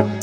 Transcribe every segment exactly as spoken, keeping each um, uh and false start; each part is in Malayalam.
Survival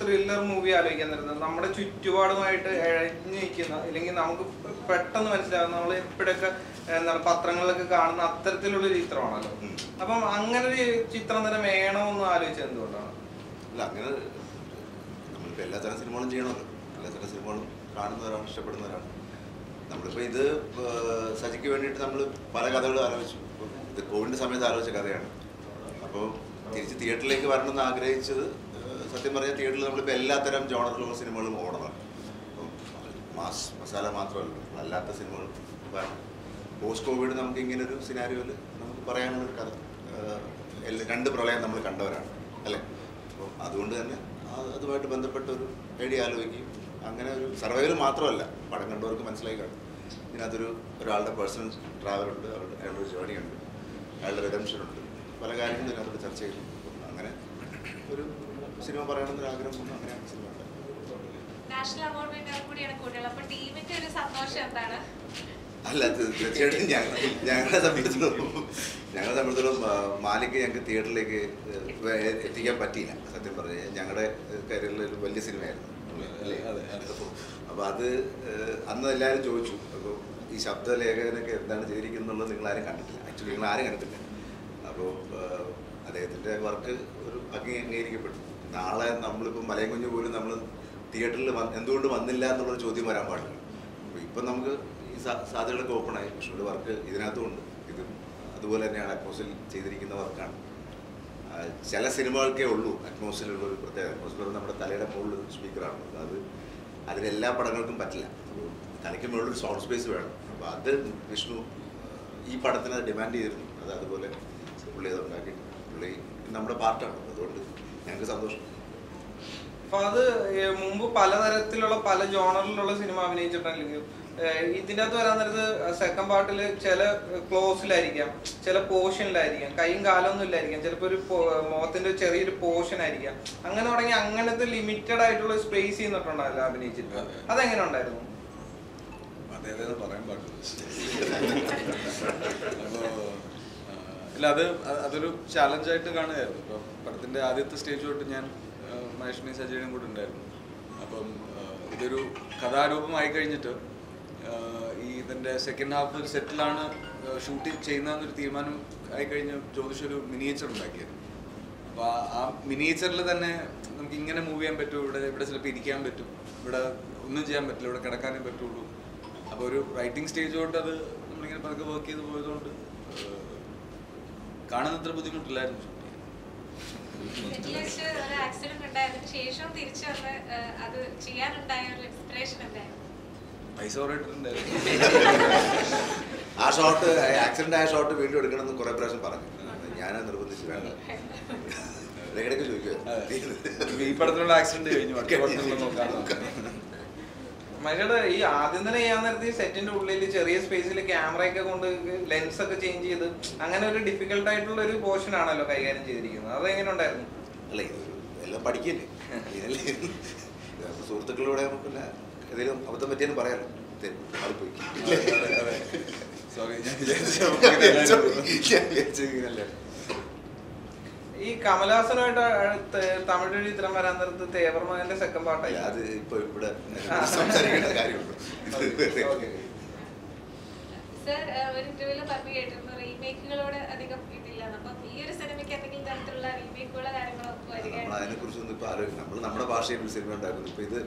thriller movie are like another number of chitwana Satyamaraja theatre level we play all that time genre cinema level order. Mass, masala, matra level, all cinema level. Post COVID, we have seen a scenario level. We have seen two problems. We have seen. That one day, that one day, that one day, that one day, that one day, that National award winner could be a good developer team. It is a motion banner. I let the theatre in Yangas Malik and the theatre like Tia Patina, Yanga, well, this in about the Anna Larry Jochu. Each of the leg than the Rican Larry country, actually, Larry and the work again. Nala and Namuku Malangu, you were in the theatre and do Mandila or Jodi Maramat. Vipanam is a Saturday open. I should work Idratun, Aduel and Apostle Chidrik in the work. Chala cinema Keulu, atmosphere was number Talera Polu speaker. Adela Padanakam Patila, Tanakim sound space where then Vishnu E. Padatana demanded the other bullet. So play the play number part of the world. Father, Mumbu Pala, Pala, Journal, Cinema, Nature, ഇതിനകത്ത് വരാൻ നേരത്ത് സെക്കൻഡ് പാർട്ടിൽ ചില ക്ലോസിലായിരിക്കാം, ചില പോർഷനിലായിരിക്കാം, കൈയും കാലൊന്നും ഇല്ലായിരിക്കാം, ചിലപ്പോൾ ഒരു മുഖത്തിന്റെ ചെറിയൊരു പോർഷൻ ആയിരിക്കാം. അങ്ങനെ തുടങ്ങി അങ്ങനത്തെ ലിമിറ്റഡ് ആയിട്ടുള്ള സ്പേസ് ചെയ്യുന്നിട്ടുണ്ടല്ലോ അഭിനയിച്ചിട്ട്. അതെങ്ങനെ ഉണ്ടായിരുന്നു? അതേതാ പറയാൻ പാടില്ല. ഇല്ല, അത് അതൊരു ചാലഞ്ചായിട്ട് കാണുകയായിരുന്നു. ഇപ്പം പടത്തിൻ്റെ ആദ്യത്തെ സ്റ്റേജ് തൊട്ട് ഞാൻ മഹേഷിനെയും സജീവനും കൂടെ ഉണ്ടായിരുന്നു. അപ്പം ഇതൊരു കഥാരൂപമായി കഴിഞ്ഞിട്ട് ഈ ഇതിൻ്റെ സെക്കൻഡ് ഹാഫ് ഒരു സെറ്റിലാണ് ഷൂട്ട് ചെയ്യുന്നതെന്നൊരു തീരുമാനം ആയി കഴിഞ്ഞ് ജ്യോതിഷ് ഒരു മിനിയേച്ചർ ഉണ്ടാക്കിയത്. അപ്പോൾ ആ മിനിയേച്ചറിൽ തന്നെ നമുക്ക് ഇങ്ങനെ മൂവ് ചെയ്യാൻ പറ്റും, ഇവിടെ ഇവിടെ ചിലപ്പോൾ ഇരിക്കാൻ പറ്റും, ഇവിടെ ഒന്നും ചെയ്യാൻ പറ്റില്ല, ഇവിടെ കിടക്കാനേ പറ്റുള്ളൂ. അപ്പോൾ ഒരു റൈറ്റിംഗ് സ്റ്റേജ് തൊട്ട് അത് നമ്മളിങ്ങനെ പതുക്കെ വർക്ക് ചെയ്ത് പോയതുകൊണ്ട് കാണുന്നത്ര ബുദ്ധിമുട്ടില്ലായിരുന്നു. പൈസ കുറയിട്ടുണ്ടായിരുന്നു. ആ ഷോട്ട്, ആക്സിഡന്റ് ആയ ഷോട്ട് വീണ്ടും എടുക്കണമെന്ന് കുറെ പ്രാവശ്യം പറഞ്ഞു. ഞാൻ നിർബന്ധിച്ചു, വേണ്ട, ഇടയ്ക്കിടയ്ക്ക് ചോദിക്കുക. ഈ പടത്തിലുള്ള ആക്സിഡന്റ് കഴിഞ്ഞു, മറ്റേ പടത്തിലൊന്നും നോക്കാം. മനുഷ്യരുടെ ഈ ആദ്യം തന്നെ ചെയ്യാൻ നേരത്തെ സെറ്റിന്റെ ഉള്ളിൽ ചെറിയ സ്പേസിൽ ക്യാമറയൊക്കെ കൊണ്ട് ലെൻസ് ഒക്കെ ചേഞ്ച് ചെയ്ത് അങ്ങനെ ഒരു ഡിഫിക്കൽട്ടായിട്ടുള്ള ഒരു പോർഷൻ ആണല്ലോ കൈകാര്യം ചെയ്തിരിക്കുന്നത്. അതെങ്ങനെ ഉണ്ടായിരുന്നു? അല്ല, എല്ലാം പഠിക്കല്ലേ, സുഹൃത്തുക്കളിലൂടെ നമുക്കില്ല ഏതെങ്കിലും അബദ്ധം പറ്റിയെന്ന് പറയാമല്ലോ. ഈ കമലഹാസനുമായിട്ട് തമിഴൊരു ചിത്രം വരാൻ നേരത്ത് തേവർമകന്റെ സെക്കൻഡ് പാർട്ടായി. അത് ഇപ്പൊ ഇവിടെ സംസാരിക്കേണ്ട കാര്യമുള്ളൂ. സർ, ഒരു ഇന്റർവ്യൂവിൽ പറഞ്ഞു കേട്ടിരുന്നു റീമേക്കുകളോട് അധികം ഇതില്ലാന്ന്. അപ്പം ഈ ഒരു സിനിമയ്ക്ക് എന്തെങ്കിലും തരത്തിലുള്ള റീമേക്കുകളോ കാര്യങ്ങളോ വരികയാണ്? അതിനെക്കുറിച്ചൊന്നും ഇപ്പൊ ആലോചിക്കണം. നമ്മൾ നമ്മുടെ ഭാഷയിൽ സിനിമ ഉണ്ടായിരുന്നു. ഇപ്പൊ ഇത്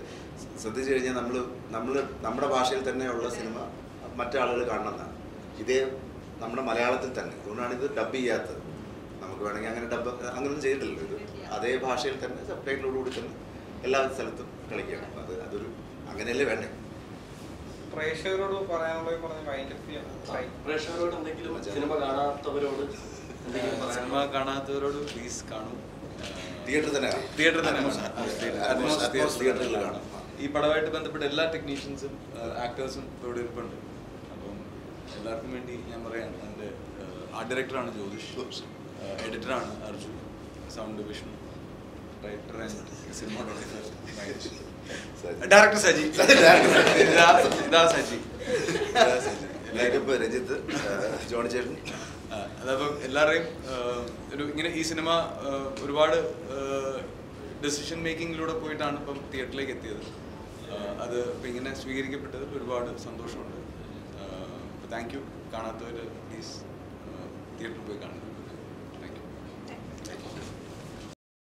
ശ്രദ്ധിച്ചു കഴിഞ്ഞാൽ നമ്മള് നമ്മള് നമ്മുടെ ഭാഷയിൽ തന്നെയുള്ള സിനിമ മറ്റാളുകൾ കാണണമെന്നാണ്. ഇതേ നമ്മുടെ മലയാളത്തിൽ തന്നെ, അതുകൊണ്ടാണ് ഇത് ഡബ് ചെയ്യാത്തത്. നമുക്ക് വേണമെങ്കിൽ അങ്ങനെ ഡബ് അങ്ങനെയൊന്നും ചെയ്തിട്ടില്ല. ഇത് അതേ ഭാഷയിൽ തന്നെ സബ്ടൈറ്റിലോടുകൂടി തന്നെ എല്ലാ സ്ഥലത്തും കളിക്കുകയാണ്. അത് അതൊരു അങ്ങനെയല്ലേ വേണ്ടേ? പ്രേക്ഷകരോട് പറയാനുള്ള പ്രേക്ഷകരോട് എന്തെങ്കിലും, സിനിമ കാണാത്തവരോട് സിനിമ കാണാത്തവരോട് പ്ലീസ് കാണും. തിയേറ്ററിൽ തന്നെ തിയേറ്ററിൽ തന്നെ കാണും. ഈ പടമായിട്ട് ബന്ധപ്പെട്ട എല്ലാ ടെക്നീഷ്യൻസും ആക്ടേഴ്സും ഇവിടെ ഇരിപ്പുണ്ട്. അപ്പം എല്ലാവർക്കും വേണ്ടി ഞാൻ പറയാൻ, എൻ്റെ ആർട്ട് ഡയറക്ടറാണ് ജ്യോതിഷ്, എഡിറ്ററാണ് Arjun, sound Vishnu, writer and cinema director Saji, Saji Ranjith, Johnny ചേട്ടൻ. അതപ്പം എല്ലാവരെയും ഒരു ഇങ്ങനെ ഈ സിനിമ ഒരുപാട് ഡെസിഷൻ മേക്കിങ്ങിലൂടെ പോയിട്ടാണ് ഇപ്പം തിയേറ്ററിലേക്ക് എത്തിയത്. അത് ഇപ്പം ഇങ്ങനെ സ്വീകരിക്കപ്പെട്ടത് ഒരുപാട് സന്തോഷമുണ്ട്. Thank you. കാണാത്തവർ പ്ലീസ് തിയേറ്ററിൽ പോയി കാണുക.